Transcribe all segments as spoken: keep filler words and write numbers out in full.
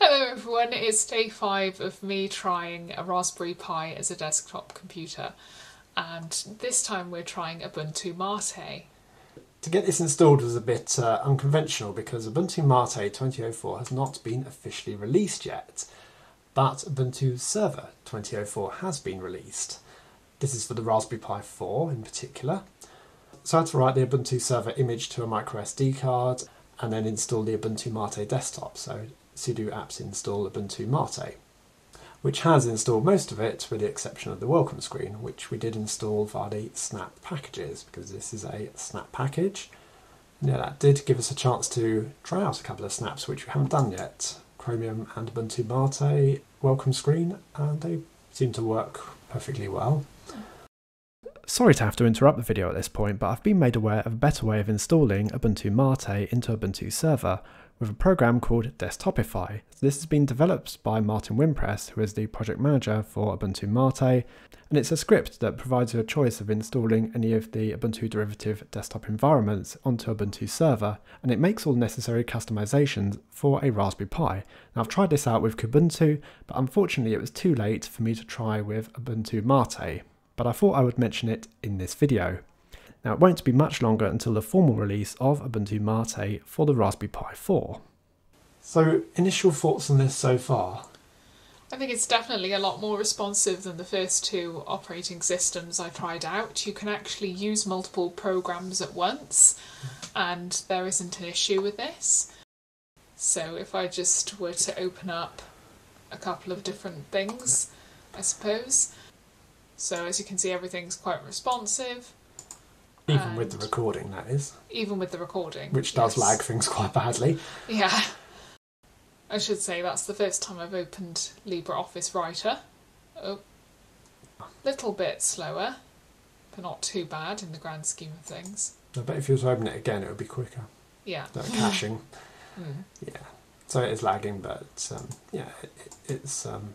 Hello everyone, it's day five of me trying a Raspberry Pi as a desktop computer, and this time we're trying Ubuntu Mate. To get this installed was a bit uh, unconventional because Ubuntu Mate twenty oh four has not been officially released yet, but Ubuntu Server twenty oh four has been released. This is for the Raspberry Pi four in particular. So I had to write the Ubuntu Server image to a microSD card and then install the Ubuntu Mate desktop. So sudo apt install Ubuntu Mate, which has installed most of it with the exception of the welcome screen, which we did install via the snap packages because this is a snap package. And yeah, that did give us a chance to try out a couple of snaps which we haven't done yet. Chromium and Ubuntu Mate welcome screen, and they seem to work perfectly well. Sorry to have to interrupt the video at this point, but I've been made aware of a better way of installing Ubuntu Mate into Ubuntu Server with a program called Desktopify. This has been developed by Martin Wimpress, who is the project manager for Ubuntu Mate, and it's a script that provides you a choice of installing any of the Ubuntu derivative desktop environments onto Ubuntu Server, and it makes all necessary customizations for a Raspberry Pi. Now, I've tried this out with Kubuntu, but unfortunately it was too late for me to try with Ubuntu Mate, but I thought I would mention it in this video. Now, it won't be much longer until the formal release of Ubuntu Mate for the Raspberry Pi four. So, initial thoughts on this so far? I think it's definitely a lot more responsive than the first two operating systems I tried out. You can actually use multiple programs at once, and there isn't an issue with this. So, if I just were to open up a couple of different things, I suppose. So as you can see, everything's quite responsive. Even with the recording, that is. Even with the recording. Which does lag things quite badly. Yeah. I should say that's the first time I've opened LibreOffice Writer. Oh. Little bit slower, but not too bad in the grand scheme of things. I bet if you were to open it again, it would be quicker. Yeah. That caching. mm. Yeah. So it is lagging, but um, yeah, it, it's um,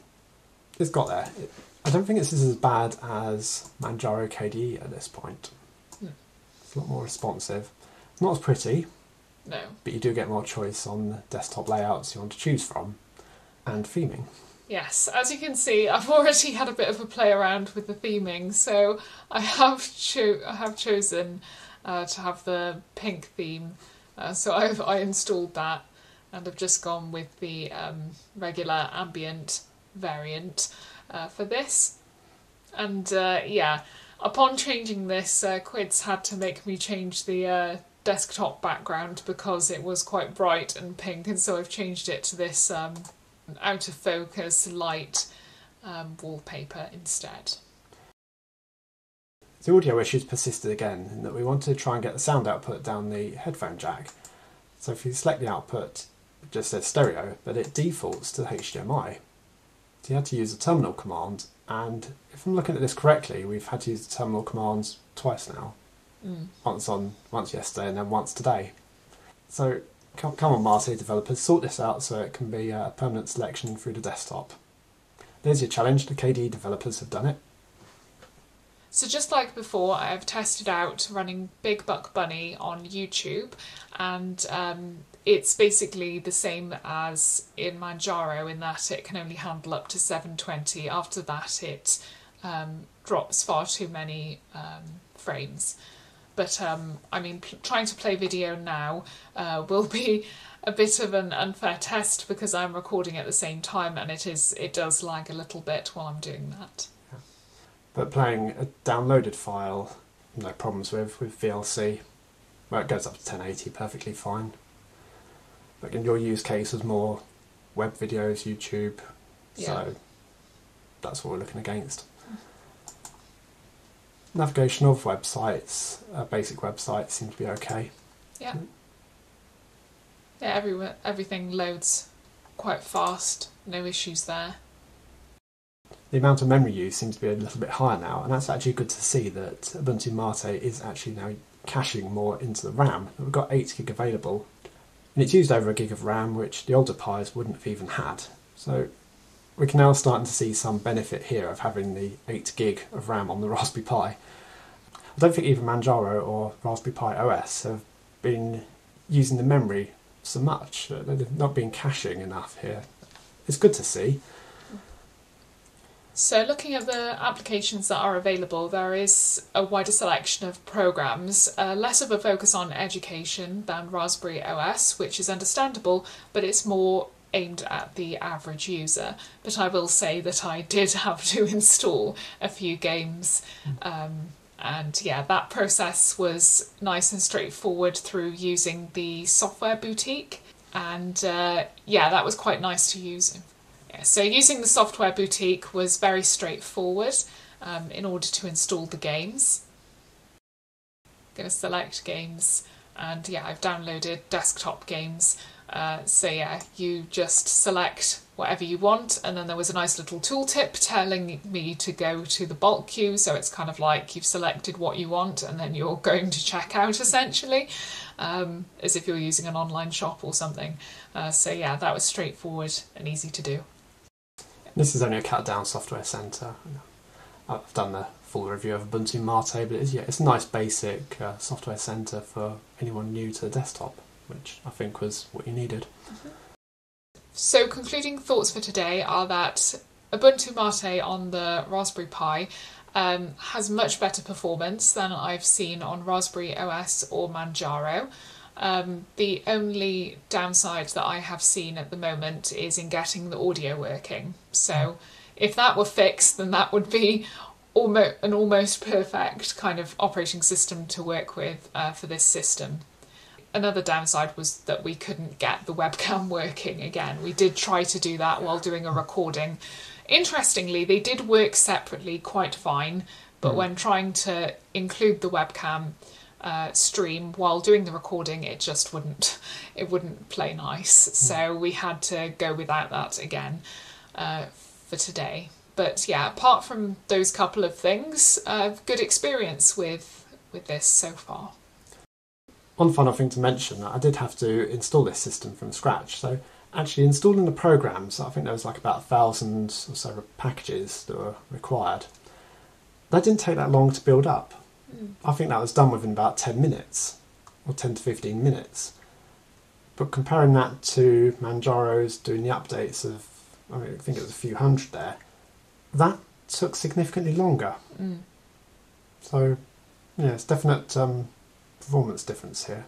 it's got there. It, I don't think it's as bad as Manjaro K D E at this point. Hmm. It's a lot more responsive. It's not as pretty, no, but you do get more choice on the desktop layouts you want to choose from, and theming. Yes, as you can see, I've already had a bit of a play around with the theming, so I have cho I have chosen uh, to have the pink theme. Uh, so I've I installed that, and I've just gone with the um, regular ambient variant uh, for this, and uh, yeah, upon changing this, uh, Quids had to make me change the uh, desktop background because it was quite bright and pink, and so I've changed it to this um, out of focus light um, wallpaper instead. The audio issues persisted again, in that we want to try and get the sound output down the headphone jack. So if you select the output, it just says stereo, but it defaults to H D M I. So you had to use a terminal command, and if I'm looking at this correctly, we've had to use the terminal commands twice now. Mm. Once on, once yesterday, and then once today. So come, come on, Mate developers, sort this out so it can be a permanent selection through the desktop. There's your challenge. The K D E developers have done it. So just like before, I have tested out running Big Buck Bunny on YouTube, and um, it's basically the same as in Manjaro in that it can only handle up to seven twenty. After that, it um, drops far too many um, frames. But um, I mean, trying to play video now uh, will be a bit of an unfair test because I'm recording at the same time, and it is it does lag a little bit while I'm doing that. But playing a downloaded file, no problems with, with V L C. Well, it goes up to ten eighty perfectly fine. But in your use case was more web videos, YouTube, yeah. So that's what we're looking against. Navigation of websites, uh, basic websites seem to be okay. Yeah. Yeah, everywhere, everything loads quite fast, no issues there. The amount of memory use seems to be a little bit higher now, and that's actually good to see that Ubuntu Mate is actually now caching more into the RAM. We've got eight gig available, and it's used over a gig of RAM, which the older Pis wouldn't have even had. So we can now start to see some benefit here of having the eight gig of RAM on the Raspberry Pi. I don't think even Manjaro or Raspberry Pi O S have been using the memory so much. They've not been caching enough here. it's good to see. So looking at the applications that are available, there is a wider selection of programs, uh, less of a focus on education than Raspberry O S, which is understandable, but it's more aimed at the average user. But I will say that I did have to install a few games, um, and yeah, that process was nice and straightforward through using the Software Boutique, and uh, yeah, that was quite nice to use. Yeah, so using the Software Boutique was very straightforward um, in order to install the games. I'm going to select games, and yeah, I've downloaded desktop games. Uh, so yeah, you just select whatever you want, and then there was a nice little tooltip telling me to go to the bulk queue, so it's kind of like you've selected what you want and then you're going to check out essentially, um, as if you're using an online shop or something. Uh, so yeah, that was straightforward and easy to do. This is only a cut-down software centre. I've done the full review of Ubuntu Mate, but it's, yeah, it's a nice basic uh, software centre for anyone new to the desktop, which I think was what you needed. Mm-hmm. So concluding thoughts for today are that Ubuntu Mate on the Raspberry Pi um, has much better performance than I've seen on Raspberry O S or Manjaro. Um, the only downside that I have seen at the moment is in getting the audio working. So if that were fixed, then that would be almost an almost perfect kind of operating system to work with uh, for this system. Another downside was that we couldn't get the webcam working again. We did try to do that while doing a recording. Interestingly, they did work separately quite fine, but mm. when trying to include the webcam uh, stream while doing the recording, it just wouldn't, it wouldn't play nice. Mm. So we had to go without that again uh, for today. But yeah, apart from those couple of things, uh, good experience with, with this so far. One final thing to mention, that I did have to install this system from scratch. So actually installing the programs, I think there was like about a thousand or so packages that were required. That didn't take that long to build up. Mm. I think that was done within about ten minutes, or ten to fifteen minutes. But comparing that to Manjaro's doing the updates of, I mean, I think it was a few hundred there, that took significantly longer. Mm. So yeah, it's definite um, performance difference here.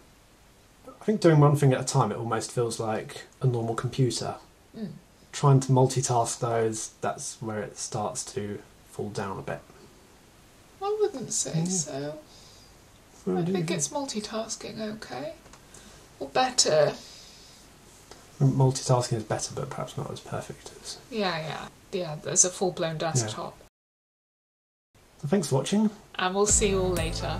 I think doing one thing at a time, it almost feels like a normal computer. Mm. Trying to multitask those, that's where it starts to fall down a bit. I wouldn't say mm. so. Well, I think it's multitasking okay. Or better. Multitasking is better, but perhaps not as perfect as... Yeah, yeah. Yeah, there's a full-blown desktop. Yeah. So thanks for watching. And we'll see you all later.